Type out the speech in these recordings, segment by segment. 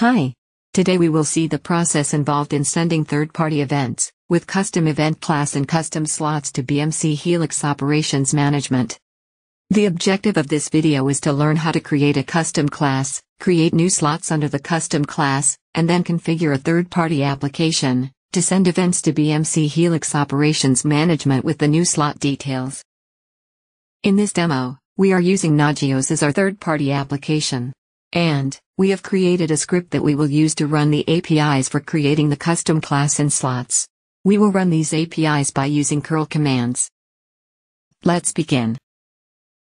Hi! Today we will see the process involved in sending third-party events, with custom event class and custom slots to BMC Helix Operations Management. The objective of this video is to learn how to create a custom class, create new slots under the custom class, and then configure a third-party application to send events to BMC Helix Operations Management with the new slot details. In this demo, we are using Nagios as our third-party application. And, we have created a script that we will use to run the APIs for creating the custom class and slots. We will run these APIs by using curl commands. Let's begin.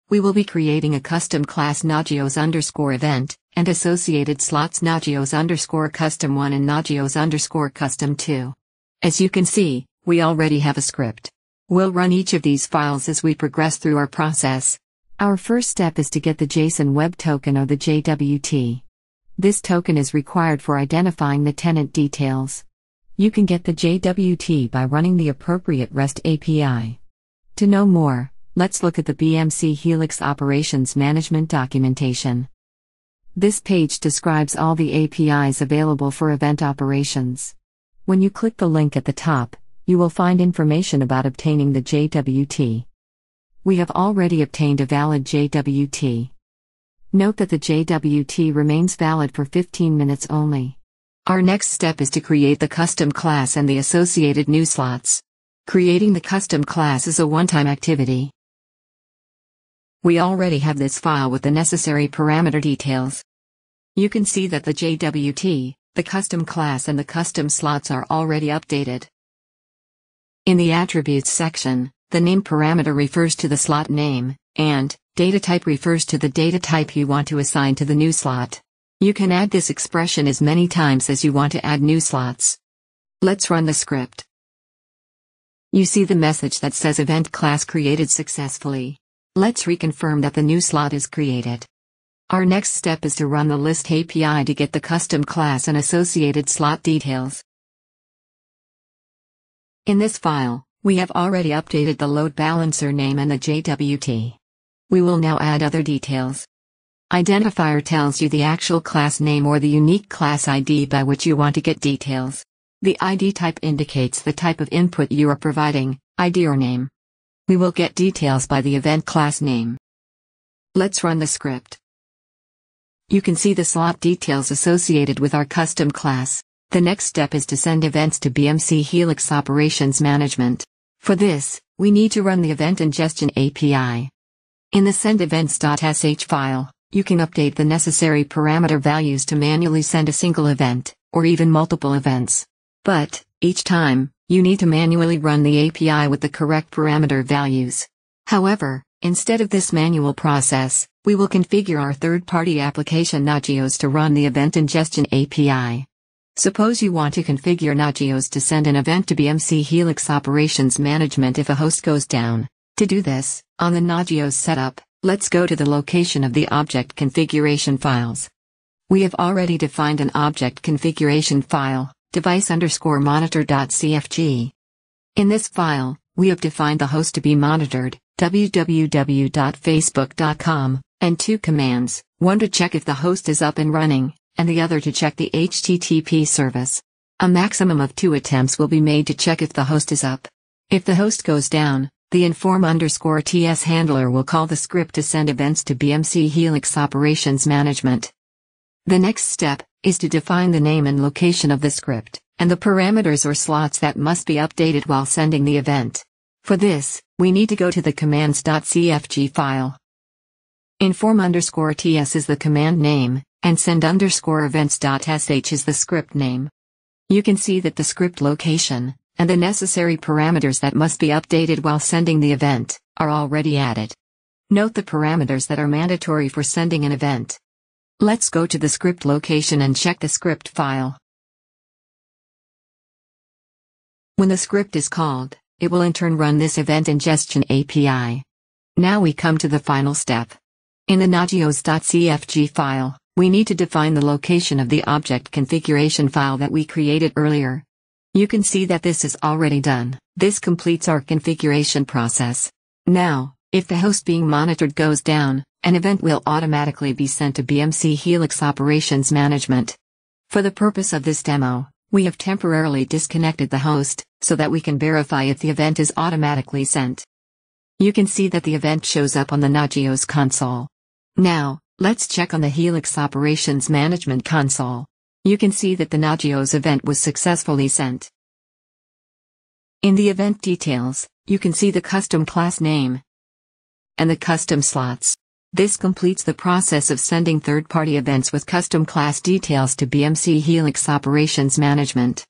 We will be creating a custom class Nagios_event, and associated slots Nagios_custom1 and Nagios_custom2. As you can see, we already have a script. We'll run each of these files as we progress through our process. Our first step is to get the JSON Web Token or the JWT. This token is required for identifying the tenant details. You can get the JWT by running the appropriate REST API. To know more, let's look at the BMC Helix Operations Management documentation. This page describes all the APIs available for event operations. When you click the link at the top, you will find information about obtaining the JWT. We have already obtained a valid JWT. Note that the JWT remains valid for 15 minutes only. Our next step is to create the custom class and the associated new slots. Creating the custom class is a one-time activity. We already have this file with the necessary parameter details. You can see that the JWT, the custom class and the custom slots are already updated. In the attributes section, the name parameter refers to the slot name, and data type refers to the data type you want to assign to the new slot. You can add this expression as many times as you want to add new slots. Let's run the script. You see the message that says event class created successfully. Let's reconfirm that the new slot is created. Our next step is to run the list API to get the custom class and associated slot details. In this file, we have already updated the load balancer name and the JWT. We will now add other details. Identifier tells you the actual class name or the unique class ID by which you want to get details. The ID type indicates the type of input you are providing, ID or name. We will get details by the event class name. Let's run the script. You can see the slot details associated with our custom class. The next step is to send events to BMC Helix Operations Management. For this, we need to run the Event Ingestion API. In the sendEvents.sh file, you can update the necessary parameter values to manually send a single event, or even multiple events. But, each time, you need to manually run the API with the correct parameter values. However, instead of this manual process, we will configure our third-party application Nagios to run the Event Ingestion API. Suppose you want to configure Nagios to send an event to BMC Helix Operations Management if a host goes down. To do this, on the Nagios setup, let's go to the location of the object configuration files. We have already defined an object configuration file, device_monitor.cfg. In this file, we have defined the host to be monitored, www.facebook.com, and two commands, one to check if the host is up and running, and the other to check the HTTP service. A maximum of 2 attempts will be made to check if the host is up. If the host goes down, the inform_ts handler will call the script to send events to BMC Helix Operations Management. The next step is to define the name and location of the script, and the parameters or slots that must be updated while sending the event. For this, we need to go to the commands.cfg file. Inform_ts is the command name, and send_events.sh is the script name. You can see that the script location, and the necessary parameters that must be updated while sending the event, are already added. Note the parameters that are mandatory for sending an event. Let's go to the script location and check the script file. When the script is called, it will in turn run this event ingestion API. Now we come to the final step. In the nagios.cfg file, we need to define the location of the object configuration file that we created earlier. You can see that this is already done. This completes our configuration process. Now, if the host being monitored goes down, an event will automatically be sent to BMC Helix Operations Management. For the purpose of this demo, we have temporarily disconnected the host, so that we can verify if the event is automatically sent. You can see that the event shows up on the Nagios console. Now, let's check on the Helix Operations Management console. You can see that the Nagios event was successfully sent. In the event details, you can see the custom class name and the custom slots. This completes the process of sending third-party events with custom class details to BMC Helix Operations Management.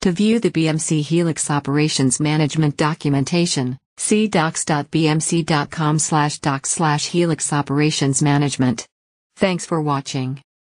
To view the BMC Helix Operations Management documentation, see docs.bmc.com/docs/helixoperationsmanagement. Thanks for watching.